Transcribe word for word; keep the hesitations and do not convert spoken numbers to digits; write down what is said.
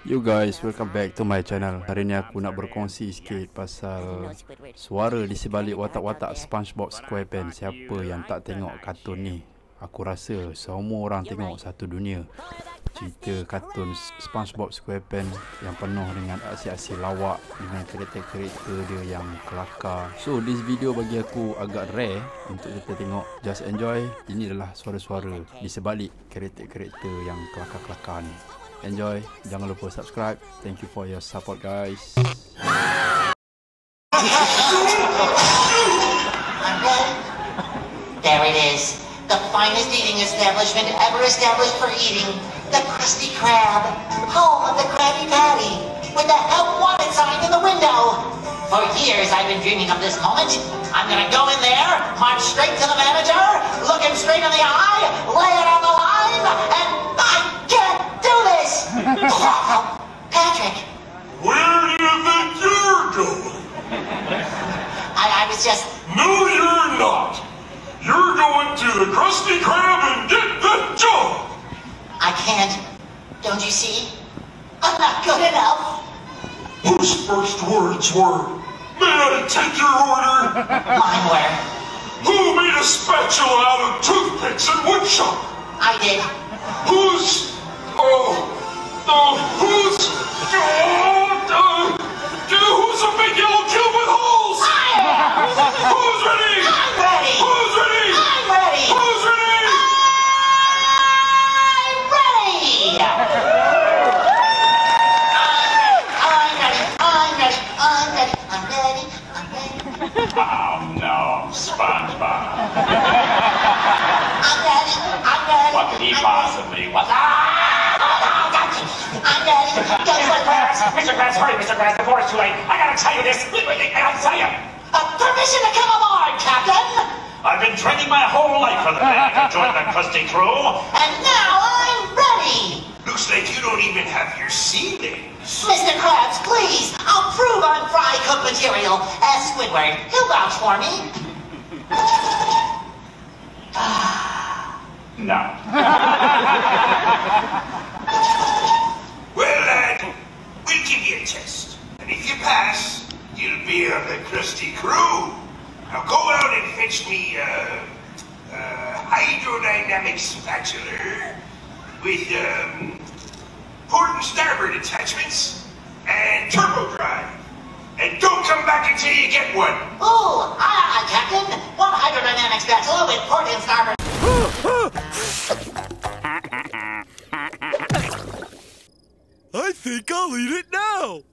Yo guys, welcome back to my channel. Hari ni aku nak berkongsi sikit pasal suara di sebalik watak-watak SpongeBob SquarePants. Siapa yang tak tengok kartun ni? Aku rasa semua orang tengok satu dunia. Cerita kartun SpongeBob SquarePants yang penuh dengan aksi-aksi lawak, dengan karakter-karakter dia yang kelakar. So this video bagi aku agak rare untuk kita tengok. Just enjoy. Ini adalah suara-suara di sebalik karakter-karakter yang kelakar-kelakar ni. Enjoy. Jangan lupa subscribe. Thank you for your support guys. There it is. The finest eating establishment ever established for eating, the Krusty Krab, home of the Krabby Patty, with the help wanted sign in the window. For years I've been dreaming of this moment. I'm gonna go in there, march straight to the manager, look him straight in the eye, lay it on the line, and I can't do this! Patrick! Where do you think you're going? I, I was just... No, you're not! You're going to the Krusty Krab and get the job! I can't. Don't you see? I'm not good enough. Whose first words were, may I take your order? Mine were. Who made a spatula out of toothpicks and woodshop? I did. Who's... Oh... Oh... Who's... Oh... oh who's a big yellow cube with holes? I am! Who's ready? I'm ready! Who's ready? Oh no, SpongeBob. I'm ready, I'm ready. What could he possibly what? I'm ready. Mister Krabs, Mister Krabs, hurry, Mister Krabs, before it's too late. I gotta tell you this. I gotta tell you. A permission to come aboard, Captain. I've been training my whole life for the day I could join the Krusty Krew. And now I'm ready. Looks like you don't even have your seedlings. Mister Krabs, please, I'll prove I'm fry cook material. Ask Squidward, he'll vouch for me. No. Well, lad, we'll give you a test. And if you pass, you'll be on the Krusty Krew. Now go out and fetch me, uh, uh, hydrodynamic spatula. With um, port and starboard attachments and turbo drive, and don't come back until you get one. Oh, ah, Captain, one hydrodynamic spatula with port and starboard. I think I'll eat it now.